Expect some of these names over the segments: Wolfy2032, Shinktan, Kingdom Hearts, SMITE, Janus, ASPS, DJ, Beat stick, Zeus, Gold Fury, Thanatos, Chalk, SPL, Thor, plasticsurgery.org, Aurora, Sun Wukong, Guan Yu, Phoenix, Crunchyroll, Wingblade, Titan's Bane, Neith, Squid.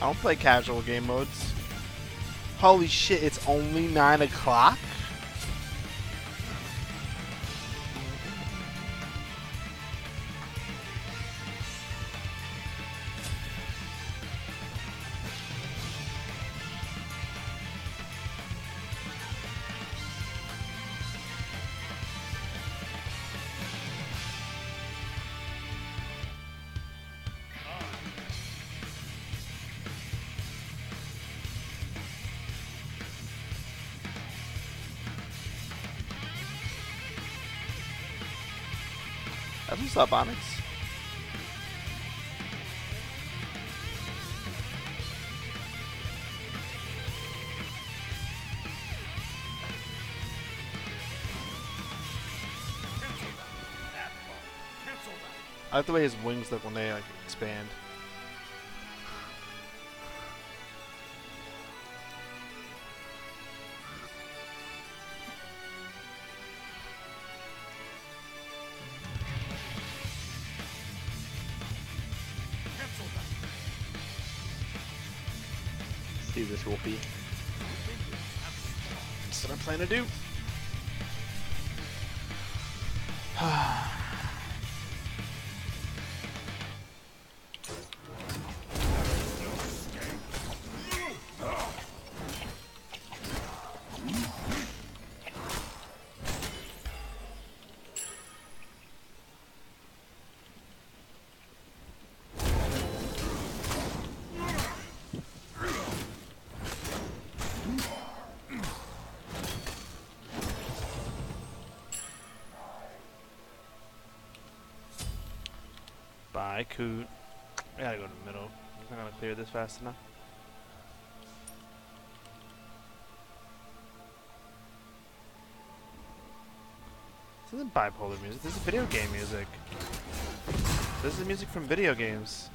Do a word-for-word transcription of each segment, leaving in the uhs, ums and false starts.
I don't play casual game modes. Holy shit, it's only nine o'clock? What's up, Onyx? I like the way his wings look when they like expand. This will be. That's what I plan to do. I could. I gotta go to the middle. I'm not gonna clear this fast enough. This isn't bipolar music. This is video game music. This is music from video games.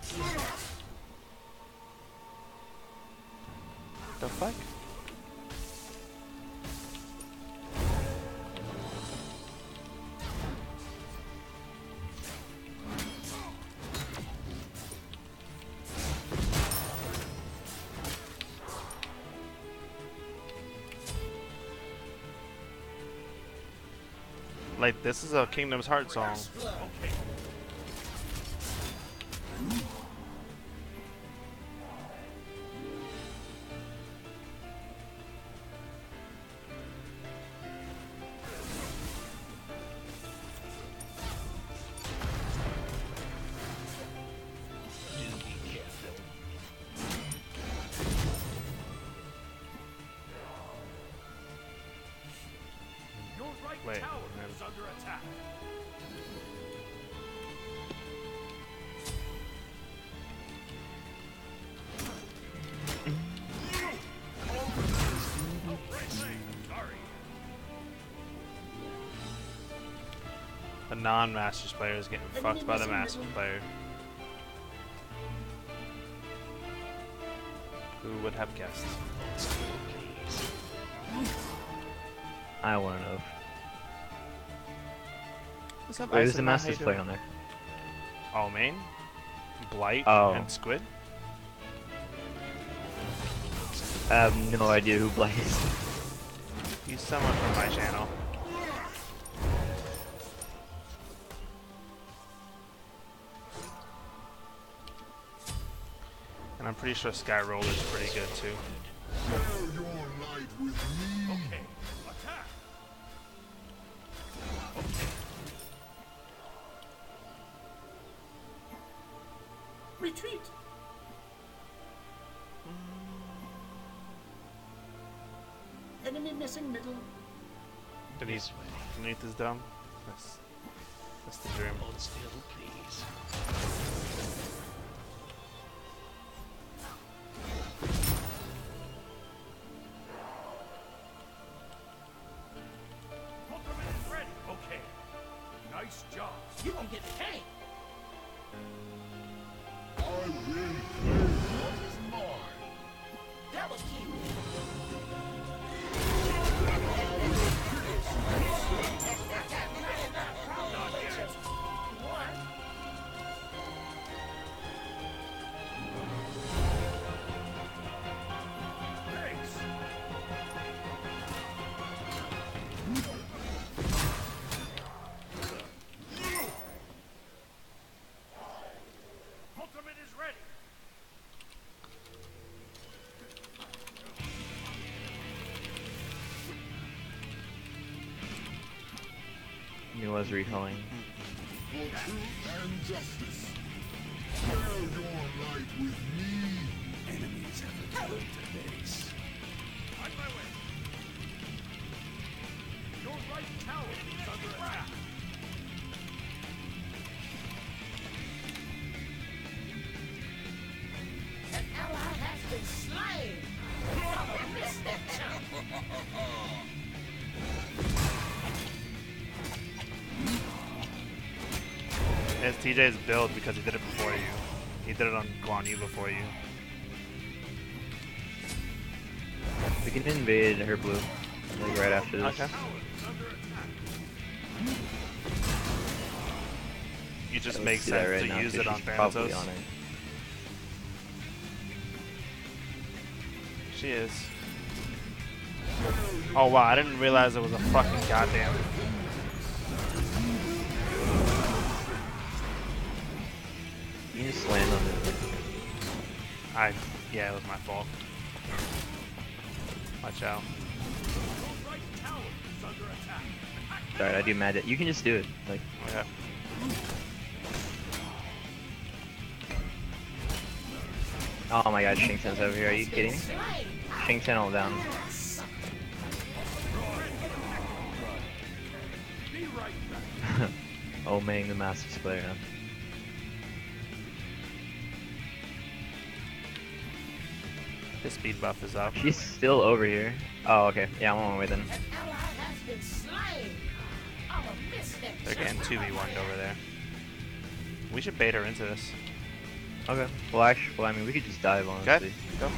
The fuck? Like, this is a Kingdom Hearts song. Okay. Wait, tower is under attack. The non-masters player is getting fucked by the master player. Who would have guessed? I wanna know. Where's the Masters play on there? All main, Blight, oh. and Squid. I have no idea who Blight is. He's someone from my channel. And I'm pretty sure Skyroller's pretty good too. Share your light with me. Okay. Retreat. Mm. Enemy missing middle. Denise, Denise is dumb. That's, that's the dream. Hold still, please. Ultimate is ready. Okay. Nice job. You don't get paid. was repelling. It's T J's build because he did it before you. He did it on Guan Yu before you. We can invade her blue, like right after this. Okay. You just make sense right to now, use it on Thanatos. On it. She is. Oh wow, I didn't realize it was a fucking goddamn. You just land on it. I, yeah, it was my fault. Watch out. Sorry, I do magic. You can just do it. Like, yeah. Oh my god, Shinktan's over here. Are you kidding me? Shinktan all down. Oh man, the master's player. Huh? The speed buff is up. She's still over here. Oh, okay. Yeah, I'm on my way then. They're getting two v one over there. We should bait her into this. Okay. Well, actually, well, I mean, we could just dive on. Okay. Go.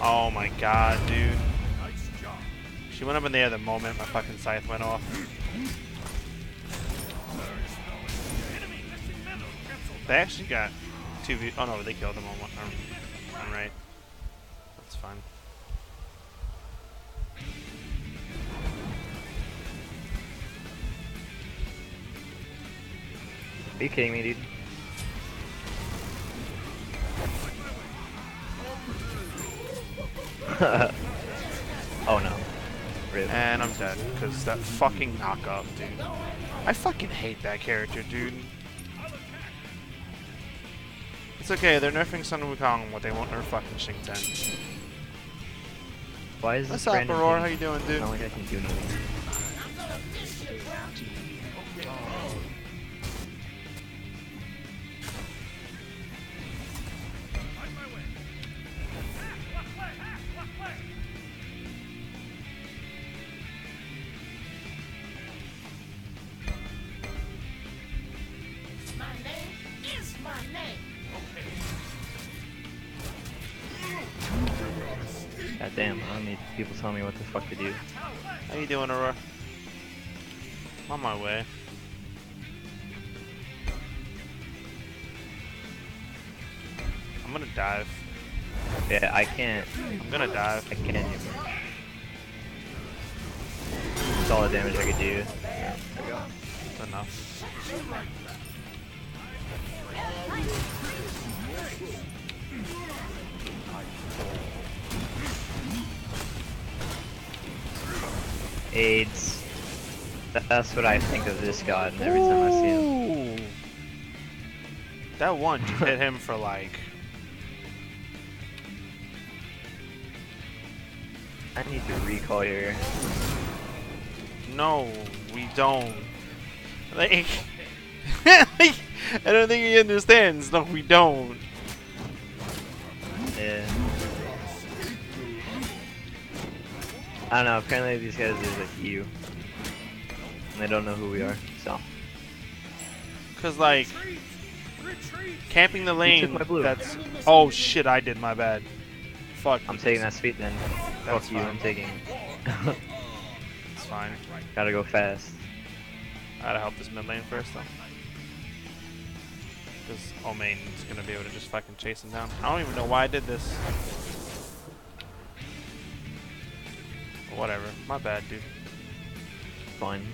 Oh my god, dude. She went up in the air the moment my fucking scythe went off. They actually got two v. Oh no, they killed them on one. I'm right. That's fine. Are you kidding me, dude? Oh no. Really? And I'm dead, because that fucking knockoff, dude. I fucking hate that character, dude. It's okay, they're nerfing Sun Wukong, but they won't nerf fucking Shinktan. Why is this? What's up, Aurora? How you doing, dude? I don't think I can do anything. God damn, I don't need people telling me what the fuck to do. How you doing, Aurora? I'm on my way. I'm gonna dive. Yeah, I can't. I'm gonna dive. I can't do much. That's all the damage I could do. Yeah, there we go. That's enough. AIDS. That's what I think of this god every time I see him. Ooh. That one you hit him for like. I need to recall here. No, we don't. Like, I don't think he understands. No, we don't. Yeah. I don't know, apparently these guys are like you. And they don't know who we are, so. Cause like, camping the lane, that's, oh shit, I did, my bad. Fuck. I'm taking that speed then. Fuck you, I'm taking it. It's fine. Gotta go fast. I gotta help this mid lane first though. Cause Omain is gonna be able to just fucking chase him down. I don't even know why I did this. Whatever, my bad, dude. Fine.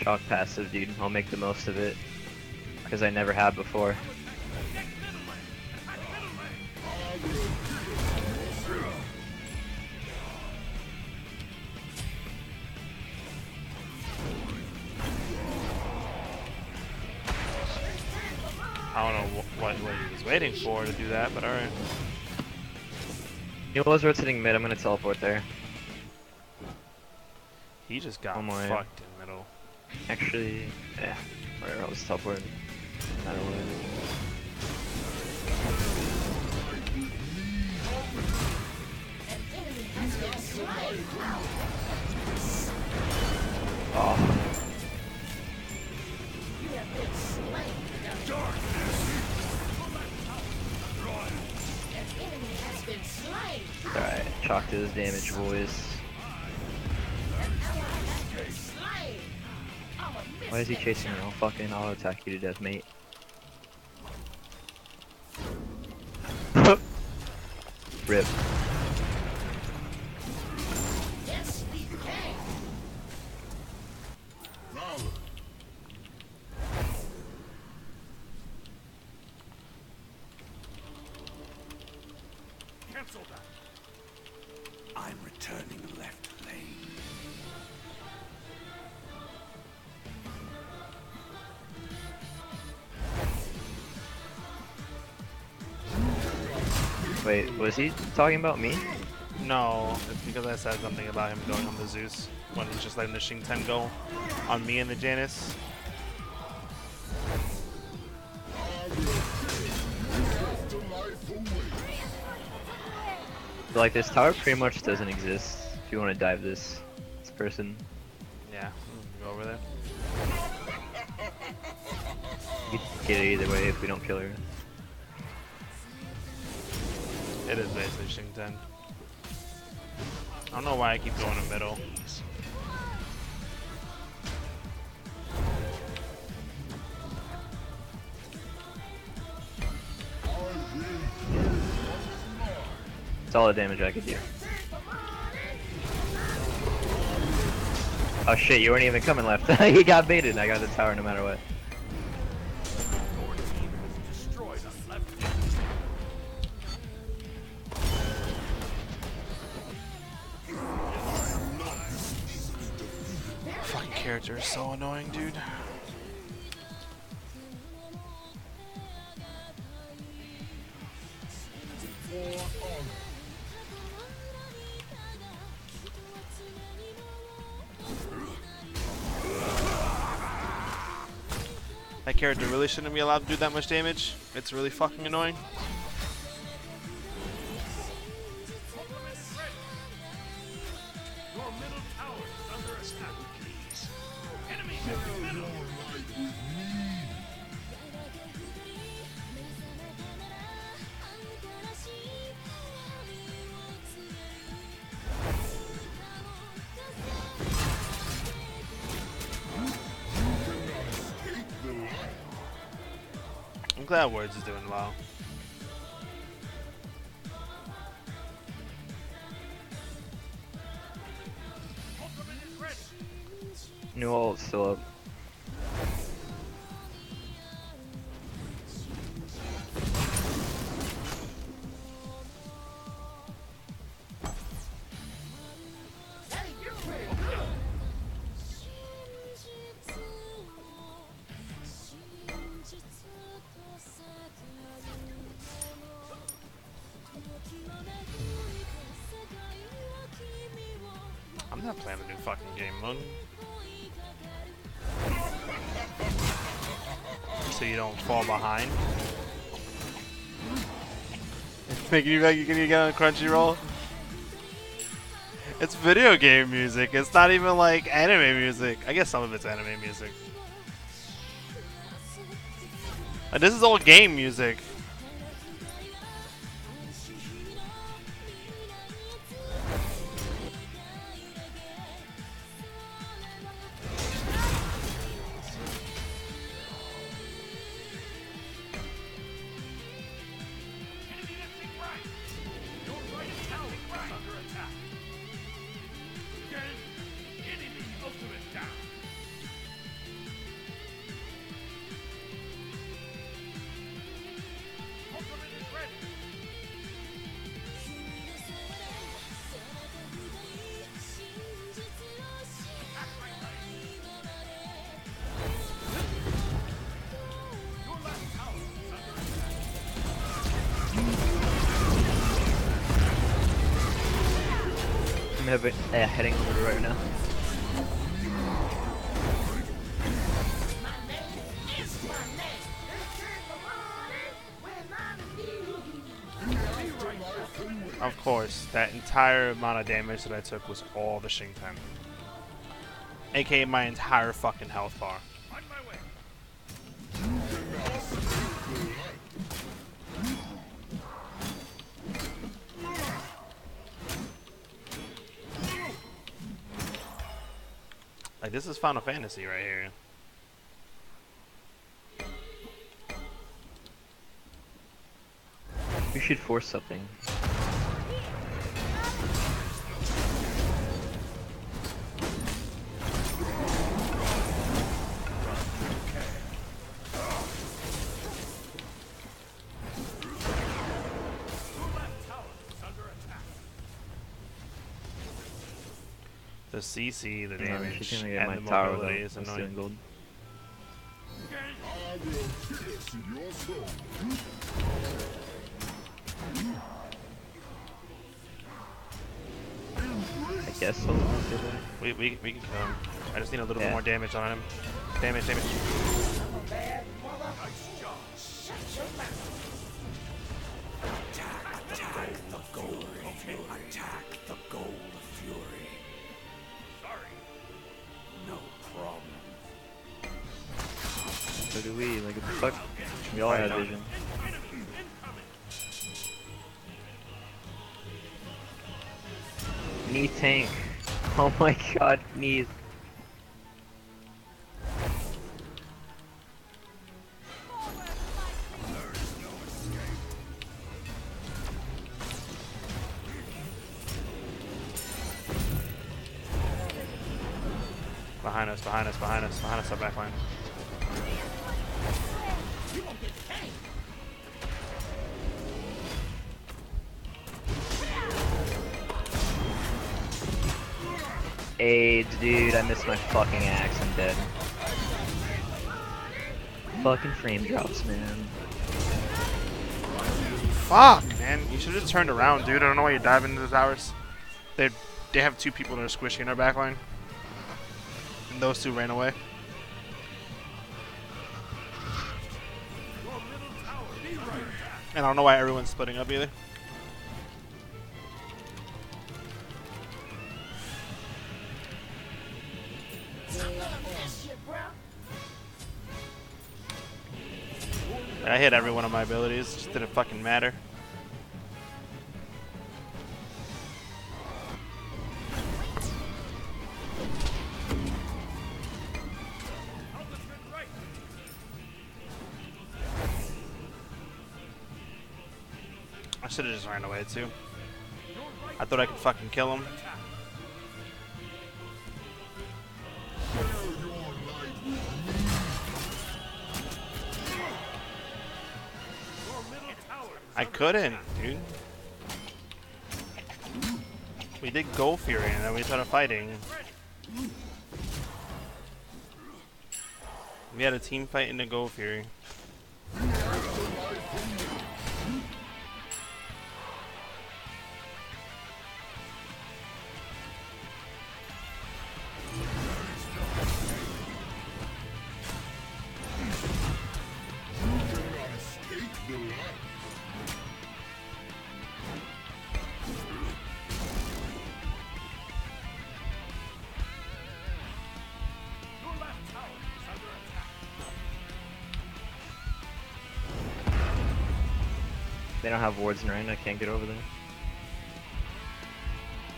Chalk passive, dude. I'll make the most of it. Because I never have before. I don't know what, what he was waiting for to do that, but alright. He was rotating mid, I'm gonna teleport there. He just got oh fucked in the middle. Actually, yeah, where I was teleporting. I don't know. Oh. Alright, Chalk to his damage, boys. Why is he chasing me? I'll fucking auto attack you to death, mate. Rip. Wait, was he talking about me? No, it's because I said something about him going on the Zeus when he's just letting the Shinktan go on me and the Janus. Like, this tower pretty much doesn't exist if you want to dive this, this person. Yeah, go over there. You can get it either way if we don't kill her. It is basically Shinktan. I don't know why I keep going in the middle. It's all the damage I could do. Oh shit, you weren't even coming left. He got baited. I got the tower no matter what. Character is so annoying, dude. That character really shouldn't be allowed to do that much damage. It's really fucking annoying. I'm glad Words is doing well. New ult's still up. I'm not playing the new fucking game mode. So you don't fall behind. Making you like you're gonna get on Crunchyroll. It's video game music. It's not even like anime music. I guess some of it's anime music. Like, this is all game music. over, uh, heading over right now. Of course, that entire amount of damage that I took was all the Shinktan. A K A my entire fucking health bar. On my way. Like, this is Final Fantasy right here. You should force something. The C C, the damage, no, and my the mobility is annoying. Gold. I guess so. We, we, we can kill him. I just need a little yeah. bit more damage on him. Damage, damage. Attack, attack the gold fury. Attack the gold fury. So do we, like, what the fuck? We all had vision. Knee tank. Oh my god, knees. Behind us, behind us, behind us, behind us, our back line. Aids, dude, I missed my fucking axe, I'm dead. Fucking frame drops, man. Fuck, man, you should have just turned around, dude. I don't know why you're diving into the towers. They they have two people that are squishing in our backline. And those two ran away. And I don't know why everyone's splitting up either. I hit every one of my abilities, it just didn't fucking matter. I should have just ran away too. I thought I could fucking kill him. I couldn't, dude. We did Gold Fury and then we started fighting. We had a team fight into Gold Fury. They don't have wards in right now, I can't get over there.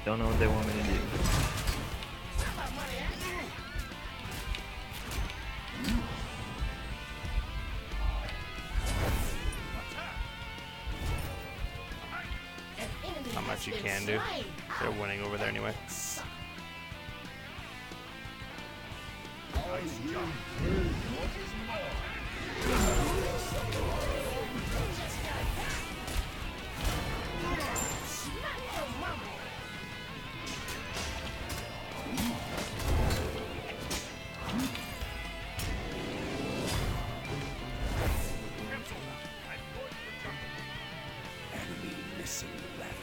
Don't know what they want me to do. Not much you can do. They're winning over there anyway. Left.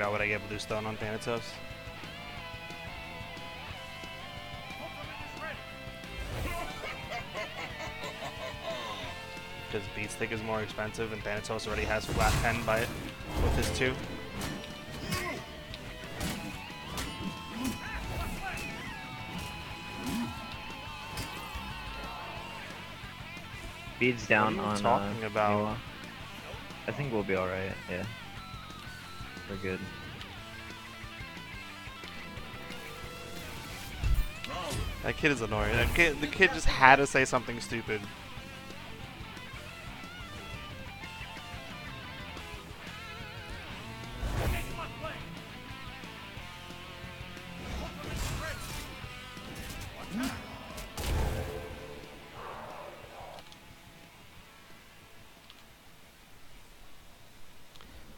about what I get blue stone on Thanatos. Because Beat Stick is more expensive and Thanatos already has flat ten by it with his two. Beads down on talking uh, about. Nula. I think we'll be alright, yeah. We're good. That kid is annoying. That kid, the kid just had to say something stupid.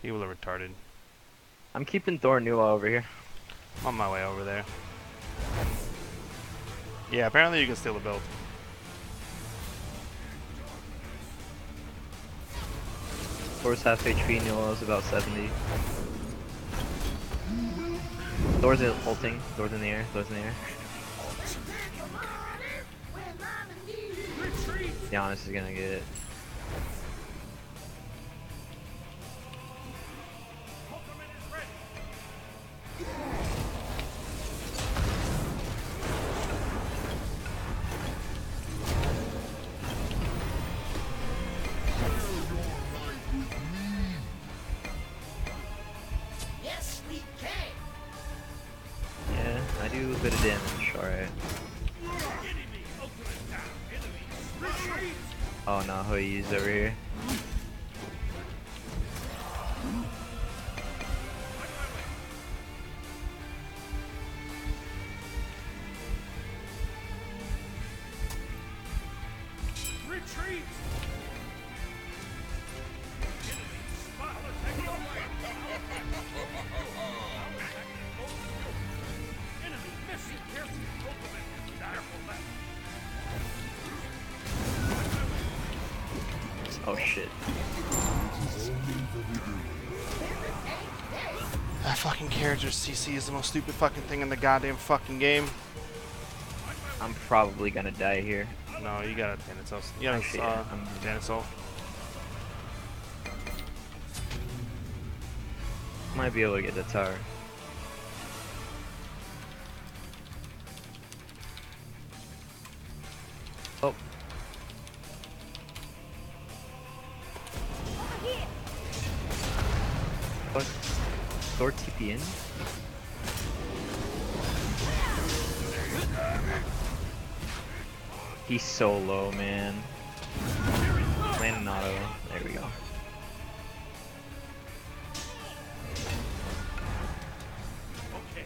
People are retarded. I'm keeping Thor Nula over here. On my way over there. Yeah, apparently you can steal a build. Thor's half H P, Nula's about seventy. Thor's ulting, Thor's in the air, Thor's in the air. Janus is gonna get it. Bit of damage, alright. Oh no, Hoyu's over here. Oh shit. That fucking character C C is the most stupid fucking thing in the goddamn fucking game. I'm probably gonna die here. No, you gotta Thanatos. You gotta uh, Thanatos. Might be able to get the tower. Oh. What? Thor T P in? He's so low, man. Land an auto. There we go. Okay.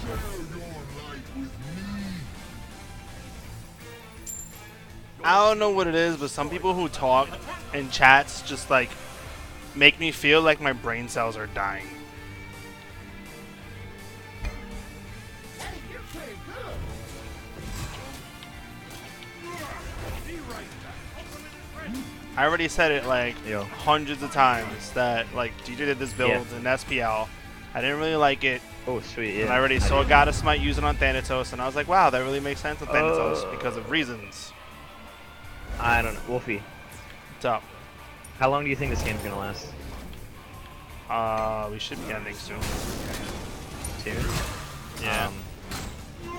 Share your life with me. I don't know what it is, but some people who talk in chats just like make me feel like my brain cells are dying. I already said it like Yo. hundreds of times that like D J did this build yeah. in S P L. I didn't really like it. Oh sweet! Yeah. And I already I saw God of Smite using on Thanatos, and I was like, wow, that really makes sense on Thanatos oh. because of reasons. I don't know, Wolfie. What's up? How long do you think this game's gonna last? Uh, we should be ending soon. Soon? Yeah. Um,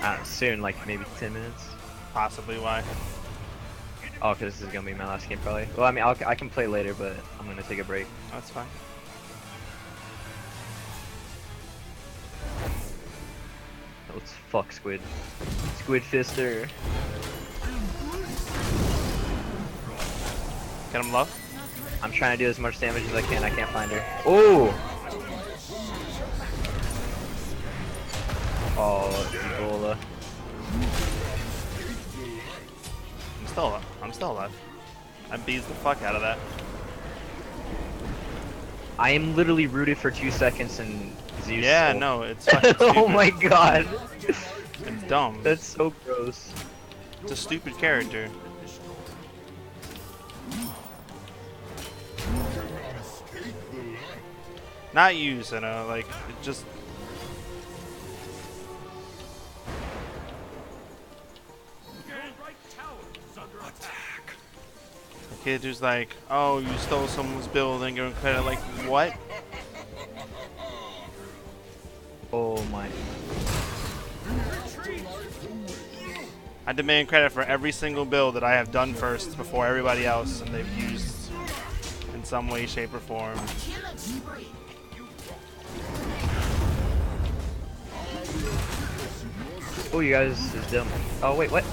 uh, soon, like maybe ten minutes? Possibly, why? Oh, because this is gonna be my last game probably. Well, I mean, I'll, I can play later, but I'm gonna take a break. Oh, that's fine. Let's fuck Squid. Squid Fister. Get him low? I'm trying to do as much damage as I can. I can't find her. Oh! Oh, Ebola. I'm still alive. I'm still alive. I bees the fuck out of that. I am literally rooted for two seconds and Zeus. Yeah, sold. no, it's fucking stupid. Oh my god. It's dumb. That's so gross. It's a stupid character. Not using it, like, it just... The kid who's like, oh, you stole someone's build and give him credit, like, what? Oh my... I demand credit for every single build that I have done first before everybody else, and they've used in some way, shape, or form. Oh, you guys is dumb. Oh wait, what?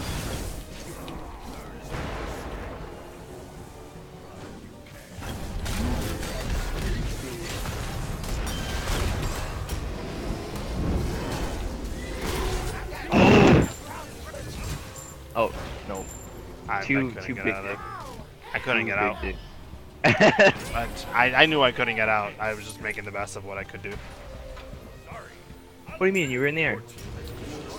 Oh no! I, too, I couldn't too get big out. Of it. I couldn't too get out. But I, I knew I couldn't get out. I was just making the best of what I could do. What do you mean? You were in the air?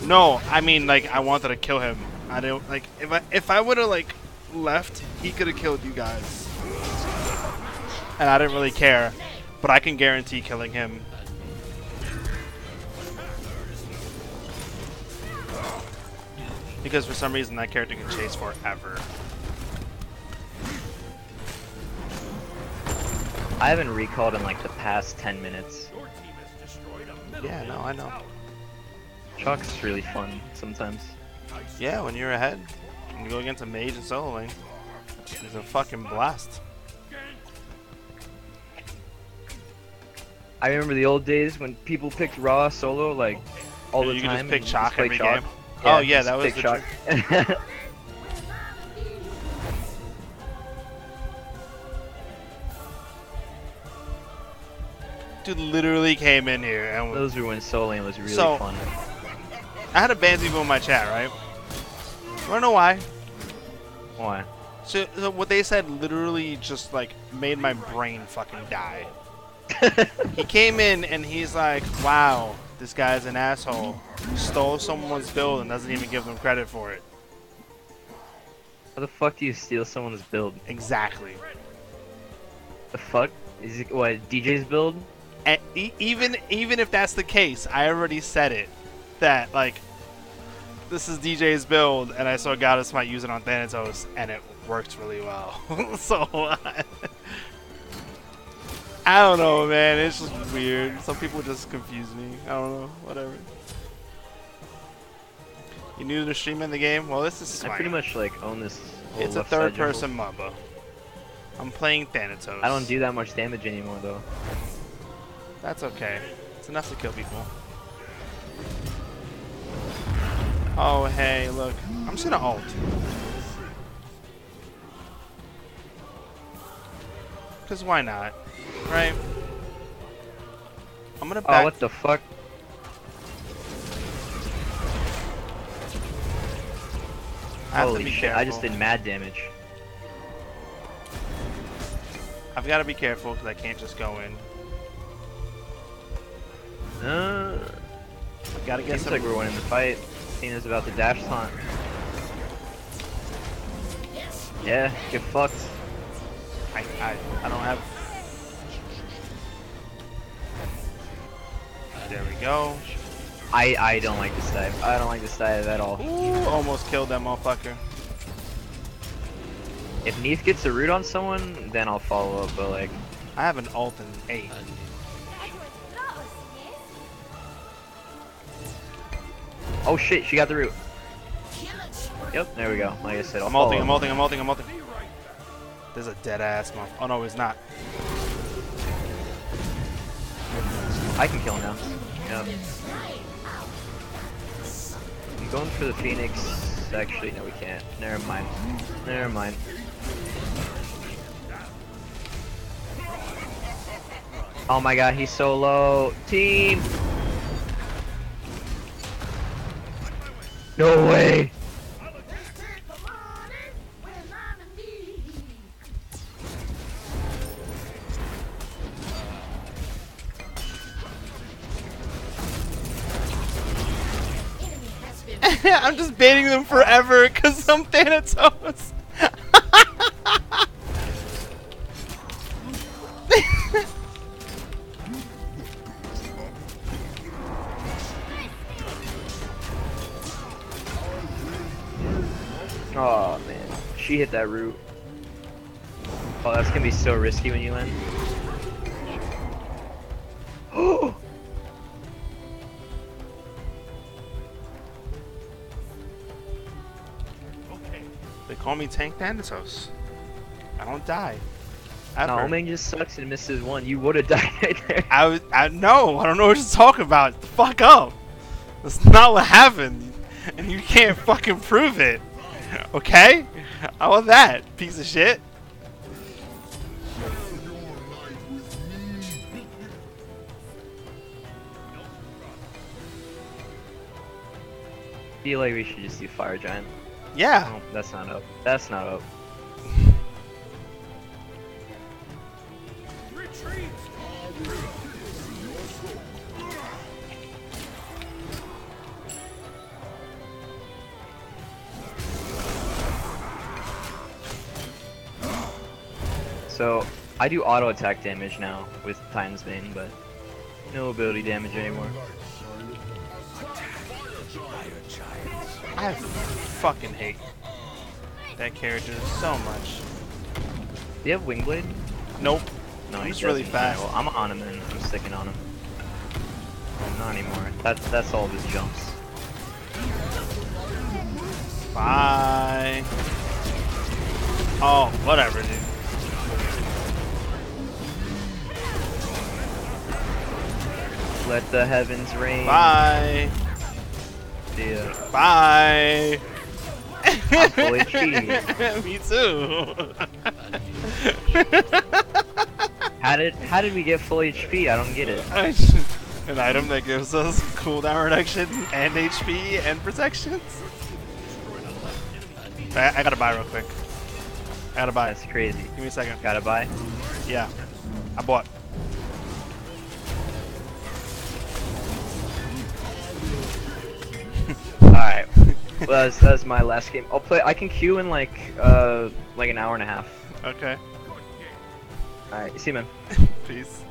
No, I mean like I wanted to kill him. I didn't like if I if I would have like left, he could have killed you guys, and I didn't really care. But I can guarantee killing him. Because for some reason that character can chase forever. I haven't recalled in like the past ten minutes. Yeah, no, I know. Chalk's really fun sometimes. Yeah, when you're ahead and you go against a mage and soloing, there's a fucking blast. I remember the old days when people picked raw solo like all the time. You can just pick Chalk every game. Yeah, oh yeah, that was the Shock. Dude literally came in here and those were when soloing was really so, fun. I had a Banshee boom in my chat, right? I don't know why. Why? So, so what they said literally just like made my brain fucking die. He came in and he's like, wow. This guy's an asshole. Stole someone's build and doesn't even give them credit for it. How the fuck do you steal someone's build? Exactly. The fuck? Is it what, D J's build? And e even even if that's the case, I already said it. That like, this is D J's build, and I saw Goddess might use it on Thanatos, and it works really well. So. Uh, I don't know, man. It's just weird. Some people just confuse me. I don't know. Whatever. You new to streaming the game? Well, this is smart. I pretty much like own this whole It's a third-person M O B A. I'm playing Thanatos. I don't do that much damage anymore, though. That's okay. It's enough to kill people. Oh, hey, look. I'm just gonna ult. Because why not? Right. I'm gonna back. Oh, what the fuck? I have Holy to be shit, careful. I just did mad damage. I've gotta be careful because I can't just go in. Uh, I've gotta get some. Seems like we're winning the fight. Cena's about to dash taunt. Yeah, get fucked. I, I, I don't have. There we go. I I don't like this dive. I don't like this dive at all. Ooh, almost killed that motherfucker. If Neith gets a root on someone, then I'll follow up, but like... I have an ult and eight. Oh shit, she got the root. Yep, there we go. Like I said, I'll I'm ulting, I'm ulting, I'm ulting, I'm ulting. There's a dead ass motherfucker. Oh no, he's not. I can kill him now. Yep. I'm going for the Phoenix. Actually, no, we can't. Never mind. Never mind. Oh my god, he's so low. Team! No way! I'm just baiting them forever because I'm Thanatos. she hit that root. Oh, that's gonna be so risky when you land. Oh! Okay. They call me Tank Thanatos. I don't die. Ever. No, man just sucks and misses one. You would have died right there. I was, I know. I don't know what you're talking about. The fuck up. That's not what happened. And you can't fucking prove it. Okay? I want that, piece of shit. I feel like we should just do Fire Giant. Yeah. Oh, that's not up. That's not up. Retreat. So, I do auto attack damage now with Titan's Bane, but no ability damage anymore. I fucking hate that character so much. Do you have Wingblade? Nope. No, he's really fast. Well, I'm on him and I'm sticking on him. Not anymore. That's that's all of his jumps. Bye. Oh, whatever, dude. Let the heavens rain. Bye. Yeah. Bye. I'm fully cheating. Me too. How did how did we get full H P? I don't get it. An item that gives us cooldown reduction and H P and protections. I, I gotta buy real quick. I gotta buy. That's crazy. Give me a second. Gotta buy. Yeah, I bought. Alright, well that's, that's my last game. I'll play- I can queue in like, uh, like an hour and a half. Okay. Alright, see you, man. Peace.